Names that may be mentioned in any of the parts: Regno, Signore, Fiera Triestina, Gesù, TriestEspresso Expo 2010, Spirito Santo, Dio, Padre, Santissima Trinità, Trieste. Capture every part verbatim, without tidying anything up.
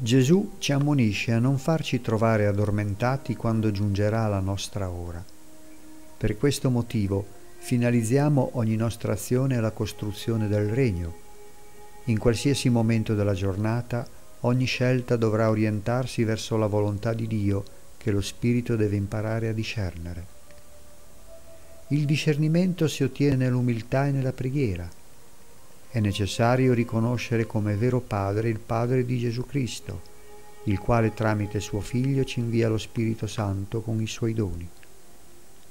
Gesù ci ammonisce a non farci trovare addormentati quando giungerà la nostra ora. Per questo motivo finalizziamo ogni nostra azione alla costruzione del Regno. In qualsiasi momento della giornata ogni scelta dovrà orientarsi verso la volontà di Dio che lo Spirito deve imparare a discernere. Il discernimento si ottiene nell'umiltà e nella preghiera. È necessario riconoscere come vero Padre il Padre di Gesù Cristo, il quale tramite suo Figlio ci invia lo Spirito Santo con i suoi doni.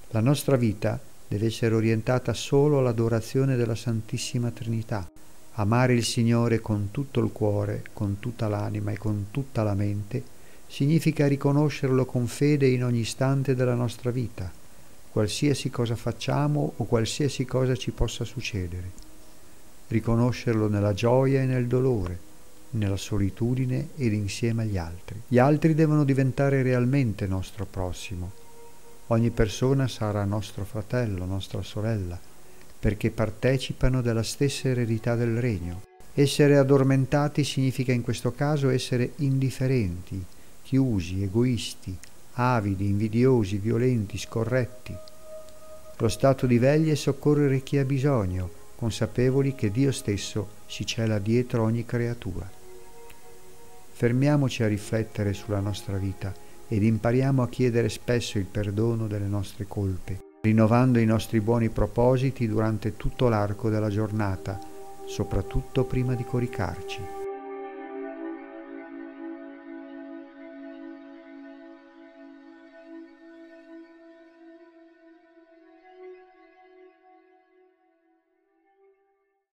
La nostra vita deve essere orientata solo all'adorazione della Santissima Trinità, amare il Signore con tutto il cuore, con tutta l'anima e con tutta la mente. Significa riconoscerlo con fede in ogni istante della nostra vita, qualsiasi cosa facciamo o qualsiasi cosa ci possa succedere. Riconoscerlo nella gioia e nel dolore, nella solitudine ed insieme agli altri. Gli altri devono diventare realmente nostro prossimo. Ogni persona sarà nostro fratello, nostra sorella, perché partecipano della stessa eredità del Regno. Essere addormentati significa in questo caso essere indifferenti, chiusi, egoisti, avidi, invidiosi, violenti, scorretti. Lo stato di veglia è soccorrere chi ha bisogno, consapevoli che Dio stesso si cela dietro ogni creatura. Fermiamoci a riflettere sulla nostra vita ed impariamo a chiedere spesso il perdono delle nostre colpe, rinnovando i nostri buoni propositi durante tutto l'arco della giornata, soprattutto prima di coricarci.